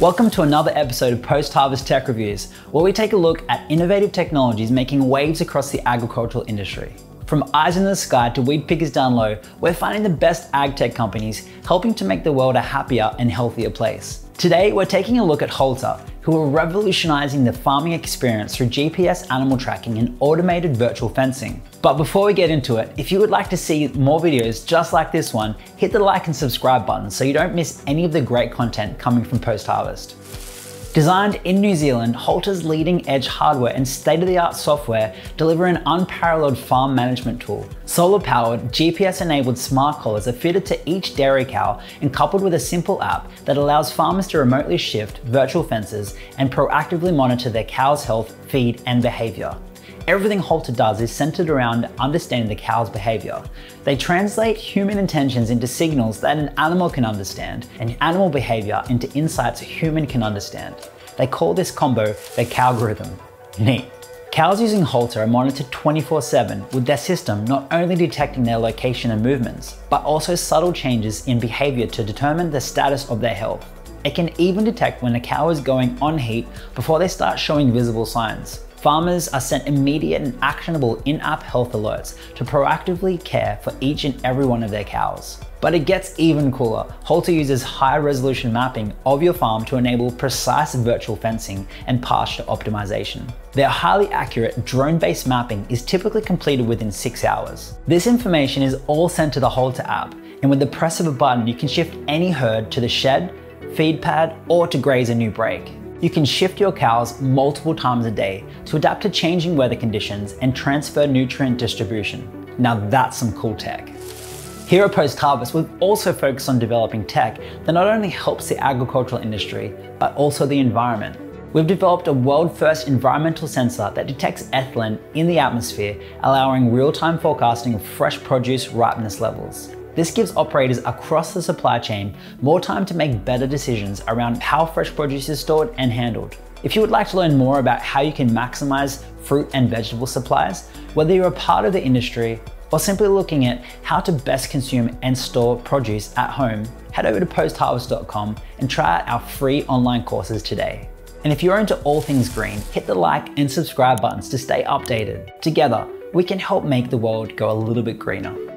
Welcome to another episode of Post Harvest Tech Reviews, where we take a look at innovative technologies making waves across the agricultural industry. From eyes in the sky to weed pickers down low, we're finding the best ag tech companies helping to make the world a happier and healthier place. Today, we're taking a look at Halter, who are revolutionizing the farming experience through GPS animal tracking and automated virtual fencing. But before we get into it, if you would like to see more videos just like this one, hit the like and subscribe button so you don't miss any of the great content coming from Post Harvest. Designed in New Zealand, Halter's leading-edge hardware and state-of-the-art software deliver an unparalleled farm management tool. Solar-powered, GPS-enabled smart collars are fitted to each dairy cow and coupled with a simple app that allows farmers to remotely shift virtual fences and proactively monitor their cow's health, feed, and behavior. Everything Halter does is centered around understanding the cow's behavior. They translate human intentions into signals that an animal can understand and animal behavior into insights a human can understand. They call this combo the cowgorithms. Neat. Cows using Halter are monitored 24/7, with their system not only detecting their location and movements, but also subtle changes in behavior to determine the status of their health. It can even detect when a cow is going on heat before they start showing visible signs. Farmers are sent immediate and actionable in-app health alerts to proactively care for each and every one of their cows. But it gets even cooler. Halter uses high-resolution mapping of your farm to enable precise virtual fencing and pasture optimization. Their highly accurate drone-based mapping is typically completed within 6 hours. This information is all sent to the Halter app, and with the press of a button, you can shift any herd to the shed, feed pad, or to graze a new break. You can shift your cows multiple times a day to adapt to changing weather conditions and transfer nutrient distribution. Now that's some cool tech. Here at Post Harvest, we've also focused on developing tech that not only helps the agricultural industry, but also the environment. We've developed a world-first environmental sensor that detects ethylene in the atmosphere, allowing real-time forecasting of fresh produce ripeness levels. This gives operators across the supply chain more time to make better decisions around how fresh produce is stored and handled. If you would like to learn more about how you can maximize fruit and vegetable supplies, whether you're a part of the industry or simply looking at how to best consume and store produce at home, head over to postharvest.com and try out our free online courses today. And if you're into all things green, hit the like and subscribe buttons to stay updated. Together, we can help make the world go a little bit greener.